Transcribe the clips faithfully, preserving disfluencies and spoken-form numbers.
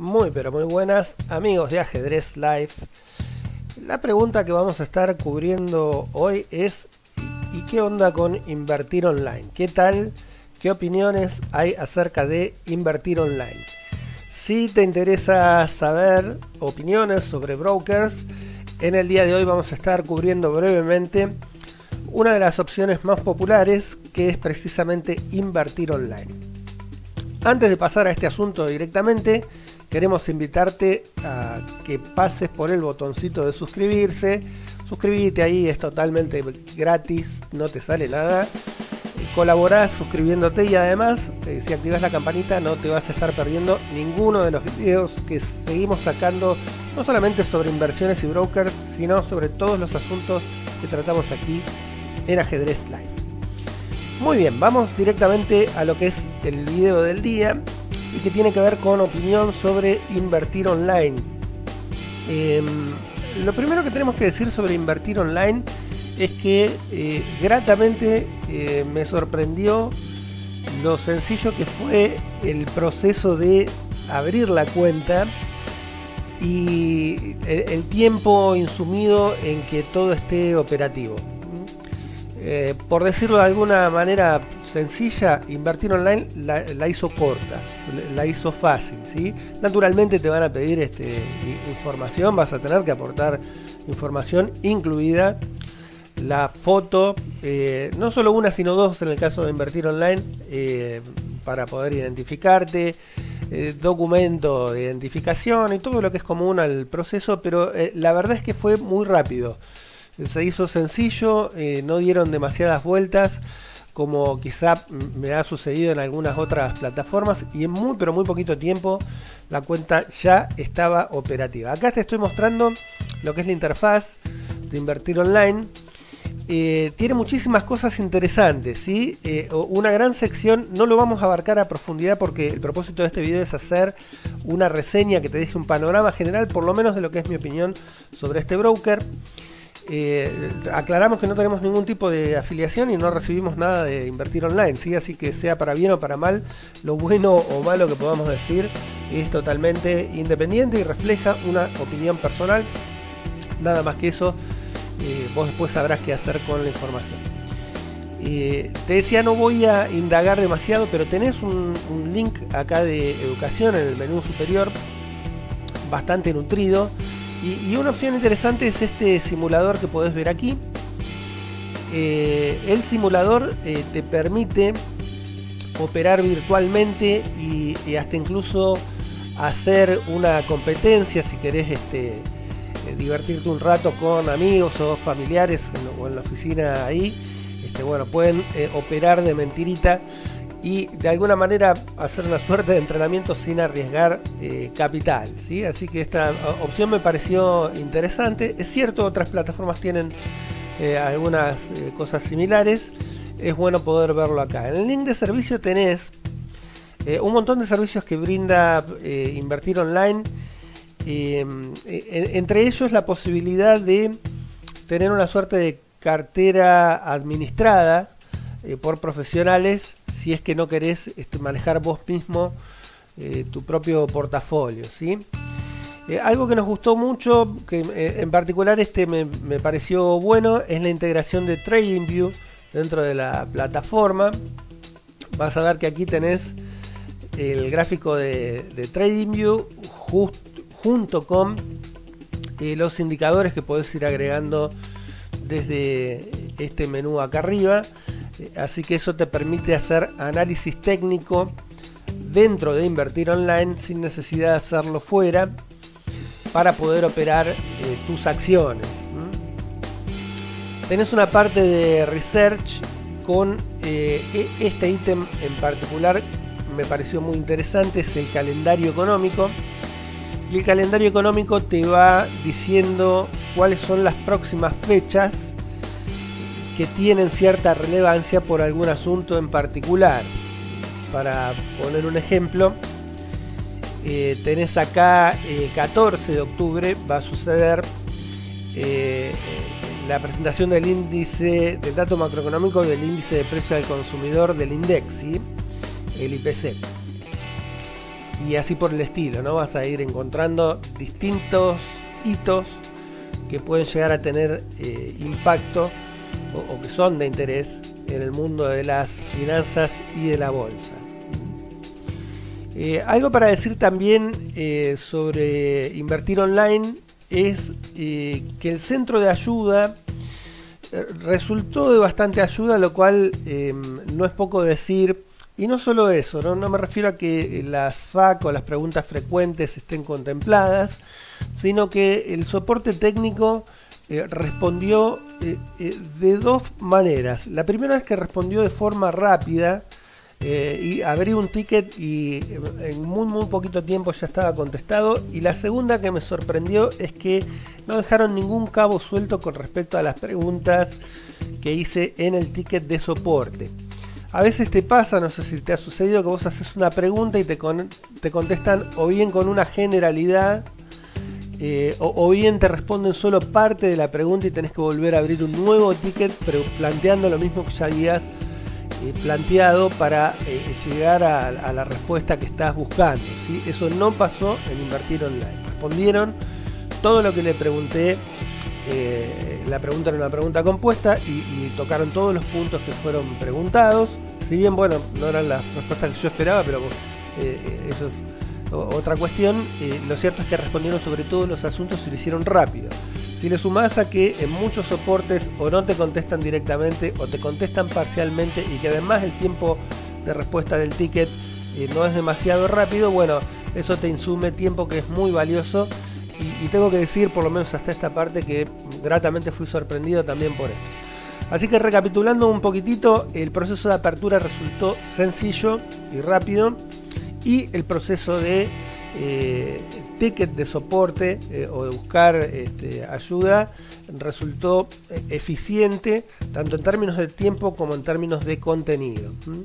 Muy pero muy buenas, amigos de Ajedrez Live. La pregunta que vamos a estar cubriendo hoy es ¿y qué onda con Invertir Online? ¿Qué tal? ¿Qué opiniones hay acerca de Invertir Online? Si te interesa saber opiniones sobre brokers, en el día de hoy vamos a estar cubriendo brevemente una de las opciones más populares, que es precisamente Invertir Online. Antes de pasar a este asunto directamente, queremos invitarte a que pases por el botoncito de suscribirse. Suscríbete ahí, es totalmente gratis, no te sale nada. Colaborás suscribiéndote y además, eh, si activas la campanita, no te vas a estar perdiendo ninguno de los videos que seguimos sacando, no solamente sobre inversiones y brokers, sino sobre todos los asuntos que tratamos aquí en Ajedrez Live. Muy bien, vamos directamente a lo que es el video del día y que tiene que ver con opinión sobre Invertir Online. Eh, lo primero que tenemos que decir sobre Invertir Online es que eh, gratamente eh, me sorprendió lo sencillo que fue el proceso de abrir la cuenta y el, el tiempo insumido en que todo esté operativo. Eh, por decirlo de alguna manera sencilla, Invertir Online la, la hizo corta, la hizo fácil, ¿sí? Naturalmente te van a pedir este, información, vas a tener que aportar información, incluida la foto, eh, no solo una sino dos en el caso de Invertir Online, eh, para poder identificarte, eh, documento de identificación y todo lo que es común al proceso, pero eh, la verdad es que fue muy rápido. Se hizo sencillo, eh, no dieron demasiadas vueltas como quizá me ha sucedido en algunas otras plataformas, y en muy pero muy poquito tiempo la cuenta ya estaba operativa. Acá te estoy mostrando lo que es la interfaz de Invertir Online. Eh, tiene muchísimas cosas interesantes, ¿sí? Eh, una gran sección, no lo vamos a abarcar a profundidad porque el propósito de este video es hacer una reseña que te deje un panorama general, por lo menos de lo que es mi opinión sobre este broker. Eh, aclaramos que no tenemos ningún tipo de afiliación y no recibimos nada de Invertir Online, ¿sí? Así que sea para bien o para mal, lo bueno o malo que podamos decir es totalmente independiente y refleja una opinión personal, nada más que eso. Eh, vos después sabrás qué hacer con la información. Eh, te decía, no voy a indagar demasiado, pero tenés un, un link acá de educación en el menú superior, bastante nutrido. Y, y una opción interesante es este simulador que podés ver aquí. Eh, el simulador eh, te permite operar virtualmente y, y hasta incluso hacer una competencia si querés este, eh, divertirte un rato con amigos o familiares en, o en la oficina ahí. Este, bueno, pueden eh, operar de mentirita y de alguna manera hacer una suerte de entrenamiento sin arriesgar eh, capital, ¿sí? Así que esta opción me pareció interesante. Es cierto, otras plataformas tienen eh, algunas eh, cosas similares. Es bueno poder verlo acá. En el link de servicio tenés eh, un montón de servicios que brinda eh, Invertir Online. Eh, entre ellos la posibilidad de tener una suerte de cartera administrada eh, por profesionales, si es que no querés este, manejar vos mismo eh, tu propio portafolio, ¿sí? Eh, algo que nos gustó mucho, que eh, en particular este me, me pareció bueno, es la integración de TradingView dentro de la plataforma. Vas a ver que aquí tenés el gráfico de, de TradingView just, junto con eh, los indicadores que podés ir agregando desde este menú acá arriba. Así que eso te permite hacer análisis técnico dentro de Invertir Online sin necesidad de hacerlo fuera, para poder operar eh, tus acciones. ¿Mm? Tenés una parte de research con eh, este ítem en particular, me pareció muy interesante, es el calendario económico. Y el calendario económico te va diciendo cuáles son las próximas fechas que tienen cierta relevancia por algún asunto en particular. Para poner un ejemplo, eh, tenés acá el catorce de octubre va a suceder eh, la presentación del índice del dato macroeconómico del índice de precio al consumidor del INDEX, ¿sí? El I P C. y así por el estilo, ¿no? Vas a ir encontrando distintos hitos que pueden llegar a tener eh, impacto o, o que son de interés en el mundo de las finanzas y de la bolsa. Eh, algo para decir también eh, sobre Invertir Online es eh, que el centro de ayuda resultó de bastante ayuda, lo cual eh, no es poco decir. Y no solo eso, ¿no? No me refiero a que las F A Q o las preguntas frecuentes estén contempladas, sino que el soporte técnico eh, respondió eh, eh, de dos maneras. La primera es que respondió de forma rápida, eh, y abrí un ticket y en muy muy poquito tiempo ya estaba contestado. Y la segunda, que me sorprendió, es que no dejaron ningún cabo suelto con respecto a las preguntas que hice en el ticket de soporte. A veces te pasa, no sé si te ha sucedido, que vos haces una pregunta y te, con, te contestan o bien con una generalidad, eh, o, o bien te responden solo parte de la pregunta y tenés que volver a abrir un nuevo ticket, pero planteando lo mismo que ya habías eh, planteado para eh, llegar a, a la respuesta que estás buscando, ¿sí? Eso no pasó en Invertir Online. Respondieron todo lo que le pregunté. Eh, la pregunta era una pregunta compuesta y, y tocaron todos los puntos que fueron preguntados, si bien, bueno, no eran las respuestas que yo esperaba, pero eh, eso es otra cuestión. Eh, lo cierto es que respondieron sobre todos los asuntos y lo hicieron rápido. Si le sumás a que en muchos soportes o no te contestan directamente o te contestan parcialmente y que además el tiempo de respuesta del ticket eh, no es demasiado rápido, bueno, eso te insume tiempo que es muy valioso. Y tengo que decir, por lo menos hasta esta parte, que gratamente fui sorprendido también por esto. Así que, recapitulando un poquitito, el proceso de apertura resultó sencillo y rápido, y el proceso de eh, ticket de soporte eh, o de buscar este, ayuda resultó eficiente, tanto en términos de tiempo como en términos de contenido. ¿Mm?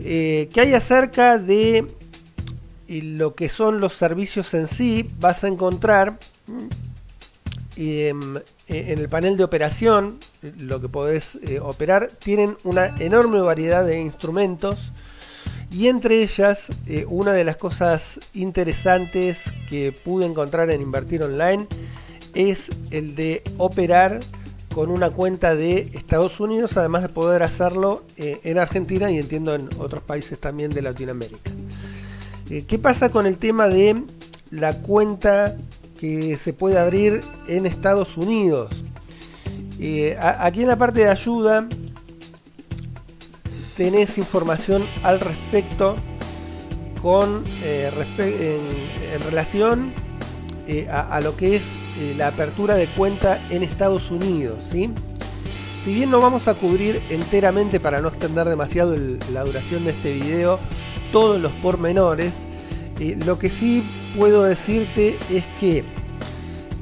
Eh, ¿Qué hay acerca de y lo que son los servicios en sí? Vas a encontrar eh, en el panel de operación lo que podés eh, operar. Tienen una enorme variedad de instrumentos, y entre ellas eh, una de las cosas interesantes que pude encontrar en Invertir Online es el de operar con una cuenta de Estados Unidos, además de poder hacerlo eh, en Argentina y entiendo en otros países también de Latinoamérica. ¿Qué pasa con el tema de la cuenta que se puede abrir en Estados Unidos? Eh, aquí en la parte de ayuda tenés información al respecto con, eh, respe en, en relación eh, a, a lo que es eh, la apertura de cuenta en Estados Unidos, ¿sí? Si bien no vamos a cubrir enteramente, para no extender demasiado el, la duración de este video, todos los pormenores, eh, lo que sí puedo decirte es que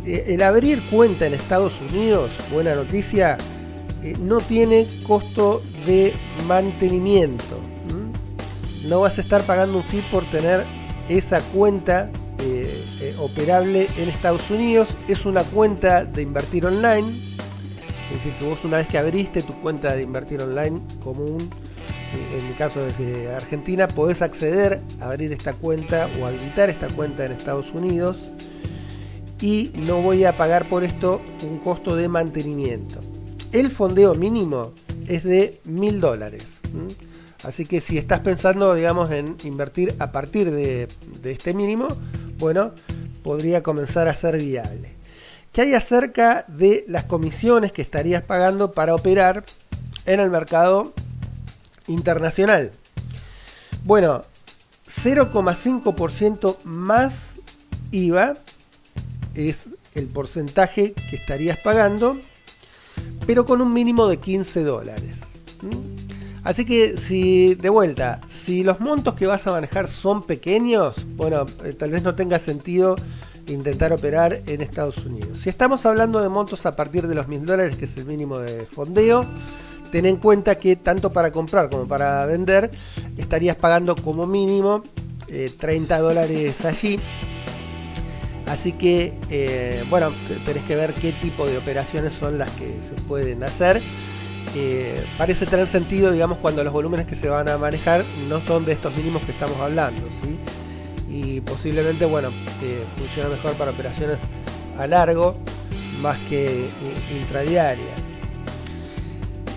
eh, el abrir cuenta en Estados Unidos, buena noticia, eh, no tiene costo de mantenimiento. ¿Mm? No vas a estar pagando un fee por tener esa cuenta eh, eh, operable en Estados Unidos. Es una cuenta de Invertir Online, es decir, que vos, una vez que abriste tu cuenta de Invertir Online común, en mi caso desde Argentina, podés acceder a abrir esta cuenta o habilitar esta cuenta en Estados Unidos, y no voy a pagar por esto un costo de mantenimiento. El fondeo mínimo es de mil dólares, así que si estás pensando, digamos, en invertir a partir de, de este mínimo, bueno, podría comenzar a ser viable. ¿Qué hay acerca de las comisiones que estarías pagando para operar en el mercado internacional? Bueno, cero coma cinco por ciento más I V A es el porcentaje que estarías pagando, pero con un mínimo de quince dólares. ¿Mm? Así que, si de vuelta, si los montos que vas a manejar son pequeños, bueno, eh, tal vez no tenga sentido intentar operar en Estados Unidos. Si estamos hablando de montos a partir de los mil dólares, que es el mínimo de fondeo, ten en cuenta que tanto para comprar como para vender estarías pagando como mínimo eh, treinta dólares allí. Así que, eh, bueno, tenés que ver qué tipo de operaciones son las que se pueden hacer. Eh, parece tener sentido, digamos, cuando los volúmenes que se van a manejar no son de estos mínimos que estamos hablando, ¿sí? y posiblemente, bueno, eh, funciona mejor para operaciones a largo más que intradiarias.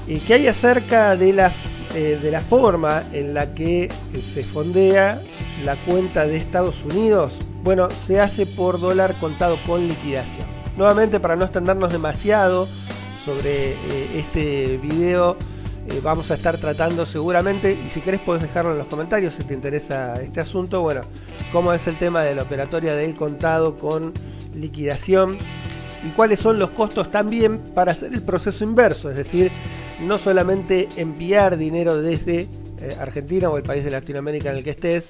¿Y qué hay acerca de la, eh, de la forma en la que se fondea la cuenta de Estados Unidos? Bueno, se hace por dólar contado con liquidación. Nuevamente, para no extendernos demasiado sobre eh, este video, eh, vamos a estar tratando seguramente, y si querés podés dejarlo en los comentarios si te interesa este asunto, bueno, cómo es el tema de la operatoria del contado con liquidación y cuáles son los costos también para hacer el proceso inverso, es decir, no solamente enviar dinero desde eh, Argentina o el país de Latinoamérica en el que estés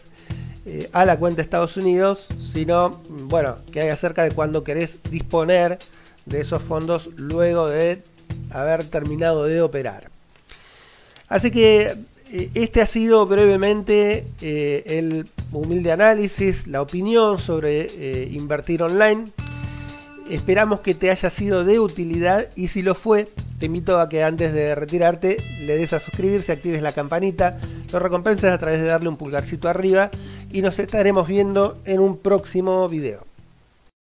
eh, a la cuenta de Estados Unidos, sino, bueno, que hay acerca de cuando querés disponer de esos fondos luego de haber terminado de operar. Así que este ha sido brevemente eh, el humilde análisis, la opinión sobre eh, Invertir Online. Esperamos que te haya sido de utilidad, y si lo fue, te invito a que antes de retirarte le des a suscribirse, actives la campanita, lo recompenses a través de darle un pulgarcito arriba, y nos estaremos viendo en un próximo video.